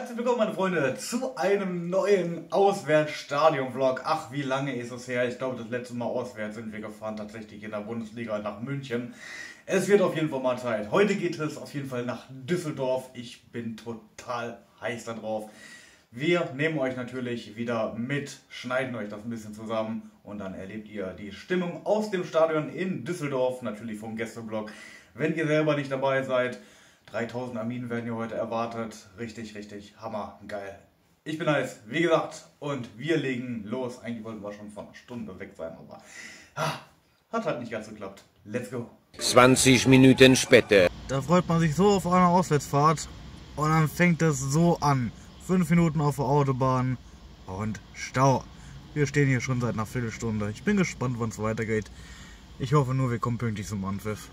Herzlich willkommen, meine Freunde, zu einem neuen Auswärts-Stadion-Vlog. Ach, wie lange ist es her? Ich glaube, das letzte Mal auswärts sind wir gefahren, tatsächlich in der Bundesliga nach München. Es wird auf jeden Fall mal Zeit. Heute geht es auf jeden Fall nach Düsseldorf. Ich bin total heiß da drauf. Wir nehmen euch natürlich wieder mit, schneiden euch das ein bisschen zusammen und dann erlebt ihr die Stimmung aus dem Stadion in Düsseldorf, natürlich vom Gästeblock, wenn ihr selber nicht dabei seid. 3000 Arminen werden hier heute erwartet. Richtig, richtig hammergeil. Ich bin heiß, wie gesagt, und wir legen los. Eigentlich wollten wir schon vor einer Stunde weg sein, aber hat halt nicht ganz geklappt. Let's go. 20 Minuten später. Da freut man sich so auf eine Auswärtsfahrt und dann fängt es so an. 5 Minuten auf der Autobahn und Stau. Wir stehen hier schon seit einer Viertelstunde. Ich bin gespannt, wann es weitergeht. Ich hoffe nur, wir kommen pünktlich zum Anpfiff.